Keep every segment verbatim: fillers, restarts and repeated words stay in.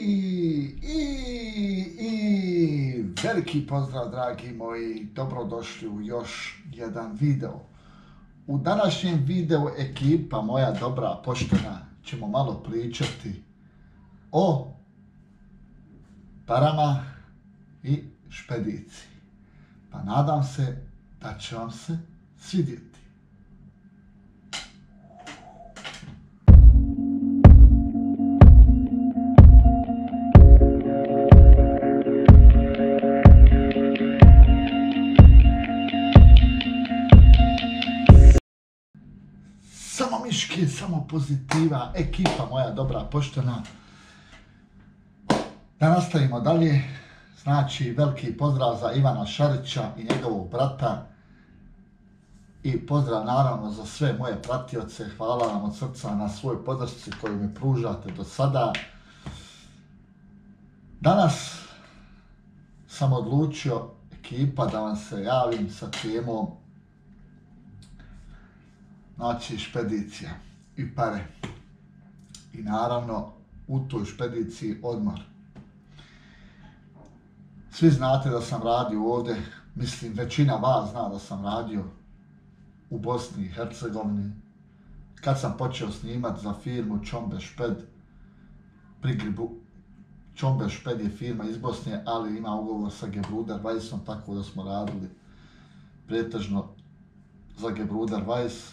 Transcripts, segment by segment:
i, i veliki pozdrav dragi moji, dobrodošli u još jedan video. U današnjem videu ekipa moja dobra poštena ćemo malo pričati o parama i špediciji. Pa nadam se da će vam se svidjeti. Samo pozitiva, ekipa moja dobra poštena. Da nastavimo dalje. Znači, veliki pozdrav za Ivana Šarića i njegovog brata. I pozdrav naravno za sve moje pratioce. Hvala vam od srca na svoj podršci koju mi pružate do sada. Danas sam odlučio, ekipa, da vam se javim sa temom, znači, špedicija i pare. I naravno, u toj špediciji odmor. Svi znate da sam radio ovdje, mislim većina vas zna da sam radio u Bosni i Hercegovini. Kad sam počeo snimati za firmu Čombe Šped, Čombe Šped je firma iz Bosne, ali ima ugovor sa Gebruder Weissom, tako da smo radili pretežno za Gebruder Weiss.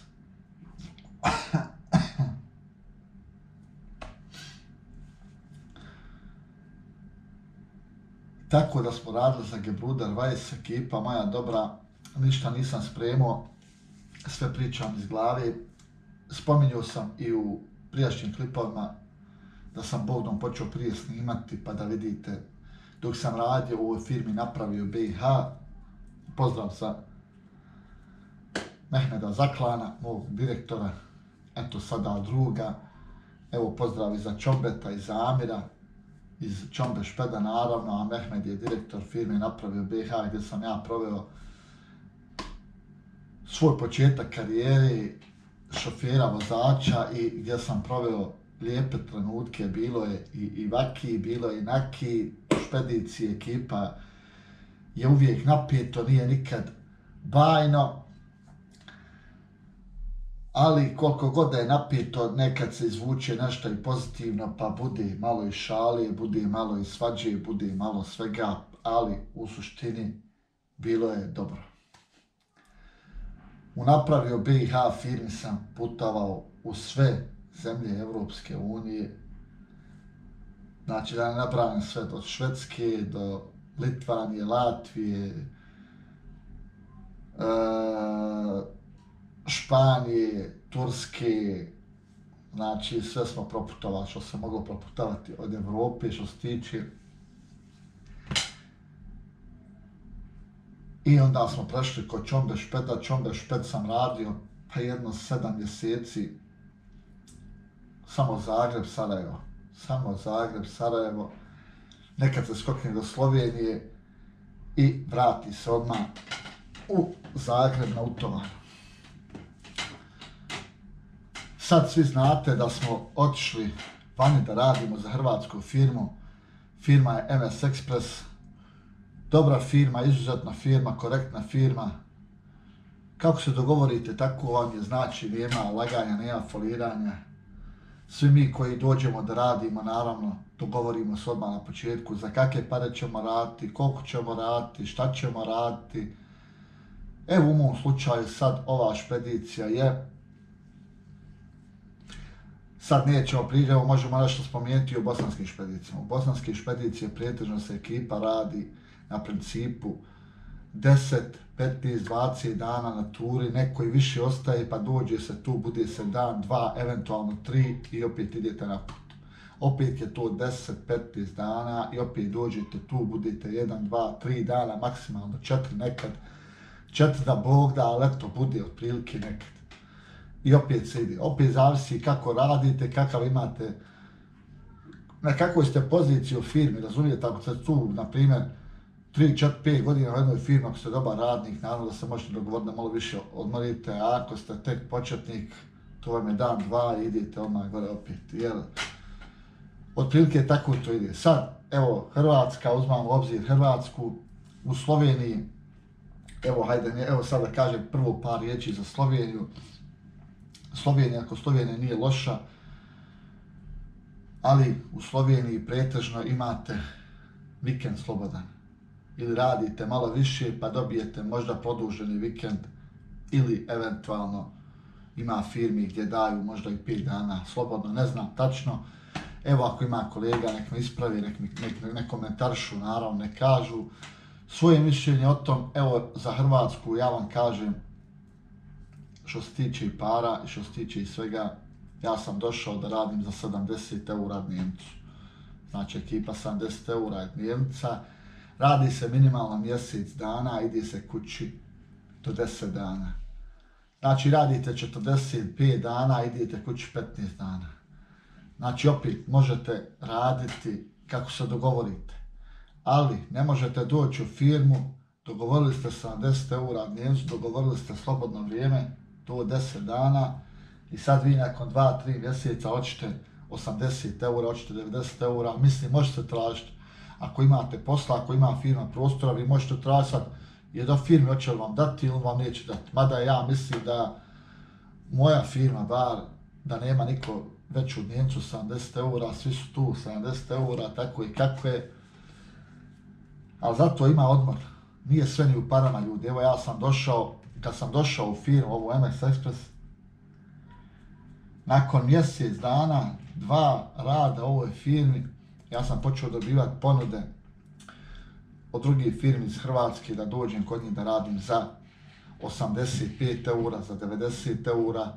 Tako da smo radili za Gebruder Weiss, ekipa moja dobra, ništa nisam spremao, sve pričam iz glave. Spominjao sam i u prijašnjim klipovima da sam Bogdom počeo prije snimati, pa da vidite dok sam radio u ovoj firmi napravio B i H. Pozdrav sa Mehmeda Zaklana, mog direktora, eto sada druga. Evo pozdrav i za Čombeta i za Amira iz Čombe Špeda naravno, a Mehmed je direktor firme Napravio B i H, gdje sam ja proveo svoj početak karijere šofjera, vozača, i gdje sam proveo lijepe trenutke. Bilo je i, i vaki, bilo je i naki. Špedicija, ekipa, je uvijek napeto, nije nikad bajno. Ali koliko god da je napeto, nekad se izvuče nešto i pozitivno, pa bude malo i šalije, bude malo i svađe, bude malo svega, ali u suštini bilo je dobro. U Napravio B i H firmi sam putovao u sve zemlje Evropske unije. Znači da ne nabrajam sve, od Švedske do Litvanije, Latvije, e, Španije, Turske, znači sve smo proputovali što se moglo proputavati od Evrope što se tiče. I onda smo prešli kod Čombe Špeda. Čombe Šped sam radio pa jedno sedam mjeseci. Samo Zagreb, Sarajevo. Samo Zagreb, Sarajevo. Nekad se skokne do Slovenije i vrati se odmah u Zagreb na utovar. Sad svi znate da smo otišli vani da radimo za hrvatsku firmu. Firma je M S Express. Dobra firma, izuzetna firma, korektna firma. Kako se dogovorite, tako vam je, znači nema laganja, nema foliranja. Svi mi koji dođemo da radimo, naravno, dogovorimo se odmah na početku za kakve pare ćemo raditi, koliko ćemo raditi, šta ćemo raditi. Evo u mom slučaju sad ova špedicija je. Sad nećemo priđe, možemo nešto spomenuti o bosanskim špedicijama. U bosanskih špedicija pretežno se ekipa radi na principu deset, petnaest, dvadeset dana na turi, neko i više ostaje pa dođe se tu, bude se dan, dva, eventualno tri i opet idete na put. Opet je to deset, petnaest dana i opet dođete tu, budete jedan, dva, tri dana, maksimalno četiri nekad. četiri da Bog da, ali eto bude otprilike nekad. I opet se ide. Opet zavisi kako radite, kakav imate, na kakvoj ste poziciji u firmi, razumijete, ako ste tu, na primjer, tri, četiri, pet godina u jednoj firmi, ako ste dobar radnik, naravno da se možete dogovoriti da malo više odmorite, a ako ste tek početnik, to vam je dan, dva, idete odmah gore opet, jer Otprilike tako to ide. Sad, evo, Hrvatska, uzmam u obzir Hrvatsku, u Sloveniji, evo, hajde, evo sad da kažem prvo par riječi za Sloveniju. Slovenija, ako Slovenija nije loša, ali u Sloveniji pretežno imate vikend slobodan. Ili radite malo više pa dobijete možda produženi vikend, ili eventualno ima firmi gdje daju možda i pet dana slobodno, ne znam tačno. Evo, ako ima kolega, nek me ispravi, nek, nek, nek komentaršu, naravno, nek kažu svoje mišljenje o tom. Evo, za Hrvatsku ja vam kažem, što se tiče i para, što se tiče i svega, ja sam došao da radim za sedamdeset eura Njemcu. Znači, ekipa sedamdeset eura je Njemca, radi se minimalno mjesec dana, ide se kući do deset dana. Znači, radite četrdeset pet dana, idete kući petnaest dana. Znači, opet možete raditi kako se dogovorite, ali ne možete doći u firmu, dogovorili ste sedamdeset eura dnevnicu, dogovorili ste slobodno vrijeme do deset dana i sad vi nakon dva tri mjeseca hoćete osamdeset eura, hoćete devedeset eura, mislim, možete tražiti. Ako imate posla, ako ima firma prostora, vi možete tražiti sad jedan firmi hoće li vam dati ili vam neće dati. Mada ja mislim da moja firma, bar, da nema niko već u Njemcu sedamdeset eura, svi su tu sedamdeset eura, tako i kako je. Ali zato ima odmor. Nije sve ni u parama, ljudi. Evo, ja sam došao, kad sam došao u firmu, ovu M S Express, nakon mjesec dana, dva rada u ovoj firmi, ja sam počeo dobivati ponude od drugih firmi iz Hrvatske da dođem kod njih da radim za osamdeset pet eura, za devedeset eura,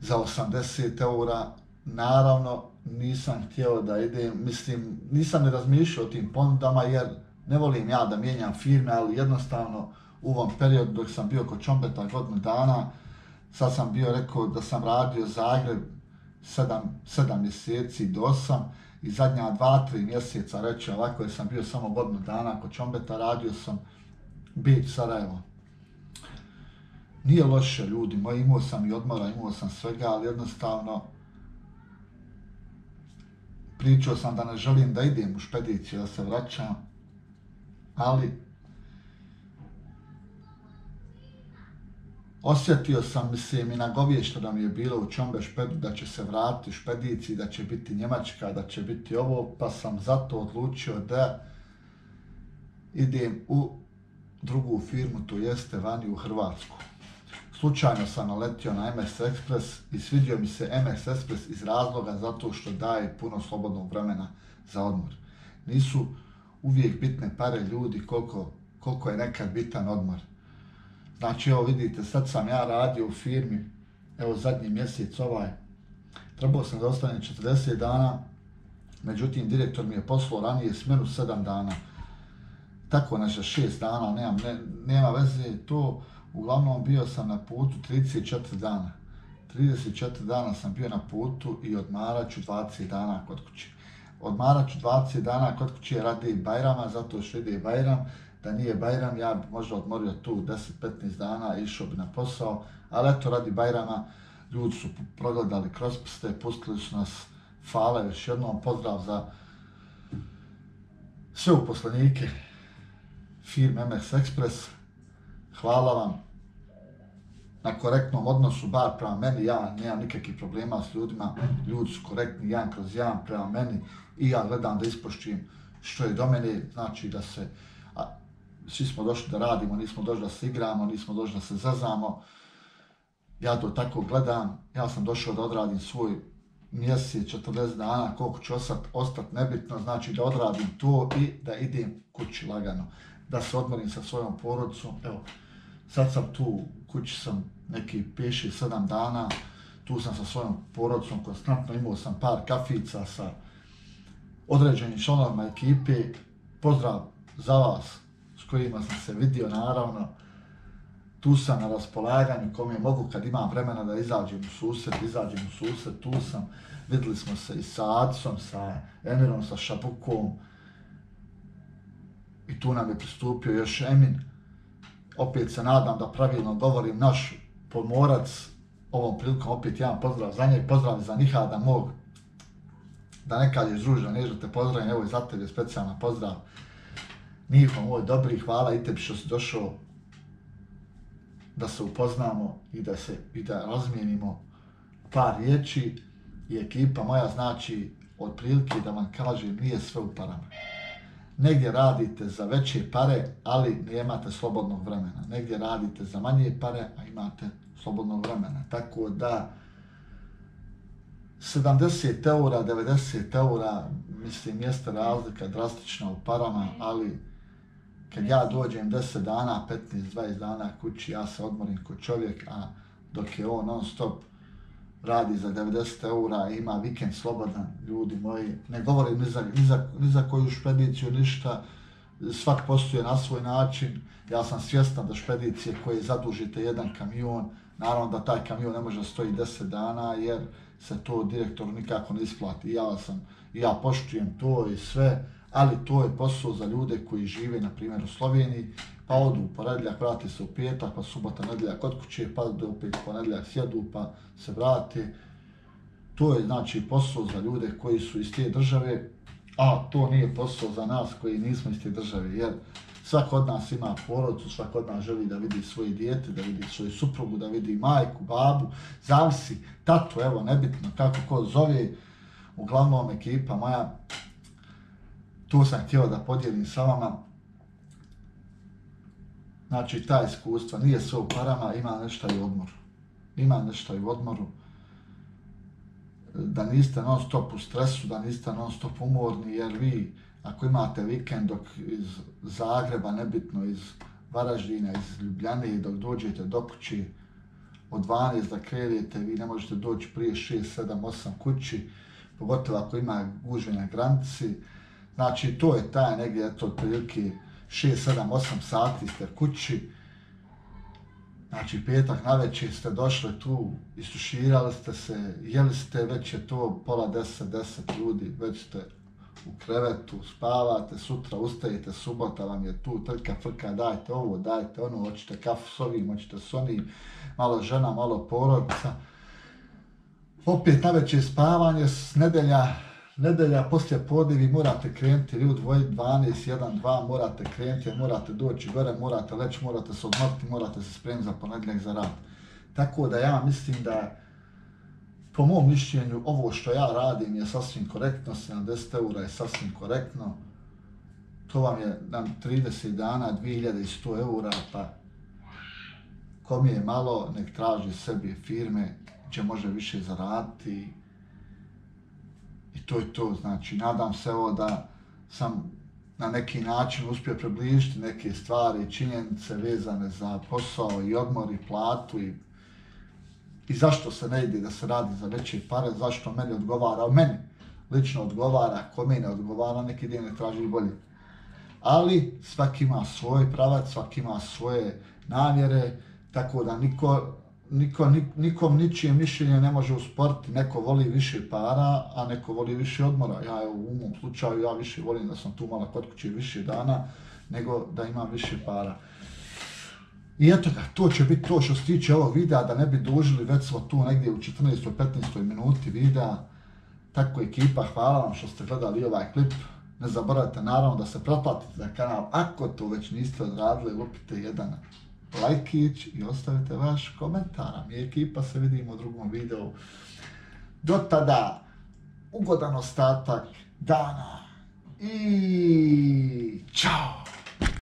za osamdeset eura. Naravno, nisam htio da idem, mislim, nisam ne razmišljao o tim ponudama jer ne volim ja da mijenjam firme, ali jednostavno u ovom periodu dok sam bio kod Čombeta godinu dana, sad sam bio rekao da sam radio Zagreb sedam mjeseci do osam i zadnja dva tri mjeseca, reći ovako, jer sam bio samo godinu dana kod Čombeta, radio sam Beč, Sarajevo. Nije loše, ljudi moji, imao sam i odmora, imao sam svega, ali jednostavno pričao sam da ne želim da idem u Špediciju, da se vraćam, ali osjetio sam, mislim, i nagovješteno da mi je bilo u Čombe Špedu da će se vratiti u Špediciji, da će biti Njemačka, da će biti ovo, pa sam zato odlučio da idem u drugu firmu, to jeste vani u Hrvatsku. Slučajno sam naletio na M S Express i svidio mi se M S Express iz razloga zato što daje puno slobodnog vremena za odmor. Nisu uvijek bitne pare, ljudi, koliko, koliko je nekad bitan odmor. Znači, evo vidite, sad sam ja radio u firmi, evo zadnji mjesec ovaj, trebao sam da ostane četrdeset dana, međutim direktor mi je poslao ranije smjenu sedam dana. Tako nešto, šest dana, nemam, ne, nema veze to, uglavnom bio sam na putu trideset četiri dana. trideset četiri dana sam bio na putu i odmarat ću dvadeset dana kod kuće. Odmarat ću dvadeset dana kod kuće radi Bajrama, zato što ide Bajram. Da nije Bajram, ja bi možda odmorio tu deset do petnaest dana, išao bi na posao, ali eto, radi Bajrama, ljudi su progledali kroz prste, pustili su nas, fale, još jednom pozdrav za sve uposlenike firme M S Express. Hvala vam na korektnom odnosu, bar prema meni, ja nemam nikakvih problema s ljudima, ljudi su korektni, jedan kroz jedan prema meni i ja gledam da ispoštujem što je do mene, znači da se svi smo došli da radimo, nismo došli da se igramo, nismo došli da se zazamo. Ja to tako gledam, ja sam došao da odradim svoj mjesec, četrdeset dana, koliko ću ostati nebitno, znači da odradim to i da idem kući lagano, da se odmorim sa svojom porodicom. Evo, sad sam tu, kući sam neki peši sedam dana, tu sam sa svojom porodicom konstantno, imao sam par kafica sa određenim članovima ekipe. Pozdrav za vas s kojima sam se vidio, naravno, tu sam na raspolaganju kom je mogu, kad imam vremena da izađem u susret, izađem u susret, tu sam, vidjeli smo se i sa Adsom, sa Emirom, sa Šabukom, i tu nam je pristupio još Emin, opet se nadam da pravilno govorim, naš pomorac, ovom prilikom opet jedan pozdrav za njeg, pozdrav za Nihada, mog da ne kađeš družno, nežno te pozdravim, evo i za tebe specijalna pozdrav. Niko moj dobri, hvala i tebi što si došao da se upoznamo i da se i da razmijenimo par riječi i ekipa moja znači otprilike da vam kažem nije sve u parama. Negdje radite za veće pare, ali nemate slobodnog vremena. Negdje radite za manje pare, a imate slobodnog vremena. Tako da sedamdeset eura, devedeset eura, mislim, jeste razlika drastična u parama, ali kad ja dođem deset dana, petnaest, dvadeset dana kući, ja se odmorim ko čovjek, a dok je on non stop radi za devedeset eura, ima vikend slobodan, ljudi moji. Ne govorim ni za, ni za, ni za koju špediciju, ništa. Svak postoje na svoj način. Ja sam svjestan da špedicije koje zadužite jedan kamion, naravno da taj kamion ne može stoji deset dana, jer se to direktoru nikako ne isplati. Ja sam, ja poštujem to i sve, ali to je posao za ljude koji žive, na primjer, u Sloveniji, pa odu u ponedjeljak, vrati se u petak, pa subota, nedjeljak od kuće, pa opet ponedjeljak sjedu, pa se vrate. To je, znači, posao za ljude koji su iz te države, a to nije posao za nas koji nismo iz te države, jer svako od nas ima porodicu, svako od nas želi da vidi svoje dijete, da vidi svoju suprugu, da vidi majku, babu, zavisi, tatu, evo, nebitno kako ko zove. Uglavnom, ekipa moja, to sam htio da podijelim sa vama. Znači, ta iskustva nije sve u parama, ima nešto i u odmoru. Ima nešto i u odmoru. Da niste non stop u stresu, da niste non stop umorni, jer vi, ako imate vikend dok iz Zagreba, nebitno iz Varaždina, iz Ljubljane, dok dođete do kući, od dvanaest da krenete, vi ne možete doći prije šest, sedam, osam kući, pogotovo ako ima gužve na granici. Znači, to je taj negdje, eto, otprilike šest, sedam, osam sati ste kući. Znači, petak na večer ste došli tu, isuširali ste se, jeli ste, već je to pola deset, deset ljudi, već ste u krevetu, spavate, sutra ustajete, subota vam je tu, trka, frka, dajte ovo, dajte ono, hoćete kafu s ovim, hoćete s onim, malo žena, malo porodica. Opet na večer spavanje, s nedelja, Nedelja, poslije podne vi morate krenuti, vi u dvanaest, jedan, dva morate krenuti, morate doći gore, morate leći, morate se odmoriti, morate se spremiti za ponedjeljak za rad. Tako da ja mislim da, po mom mišljenju, ovo što ja radim je sasvim korektno, sedamdeset eura je sasvim korektno. To vam je nam trideset dana, dvije hiljade i sto eura, pa kom je malo, nek traži sebi firme gdje može više zaraditi. I to je to, znači, nadam se evo da sam na neki način uspio približiti neke stvari, činjenice vezane za posao i odmor i platu i, i zašto se ne ide da se radi za veće pare, zašto meni odgovara, meni lično odgovara, ko meni odgovara, neki dne ne traži bolje. Ali svaki ima svoj pravac, svaki ima svoje namjere, tako da niko... Niko, nikom ničije mišljenje ne može usporiti, neko voli više para, a neko voli više odmora. Ja evo, u mom slučaju ja više volim da sam tu malo kod kuće više dana nego da imam više para. I eto ga, to će biti to što se tiče ovog videa, da ne bi dužili, već smo tu negdje u četrnaestoj, petnaestoj minuti videa. Tako ekipa, hvala vam što ste gledali ovaj klip. Ne zaboravite naravno da se pretplatite na kanal, ako to već niste odradili, lupite jedan lajkić i ostavite vaš komentar. Mi ekipa se vidimo u drugom videu. Do tada, ugodan ostatak dana i čao!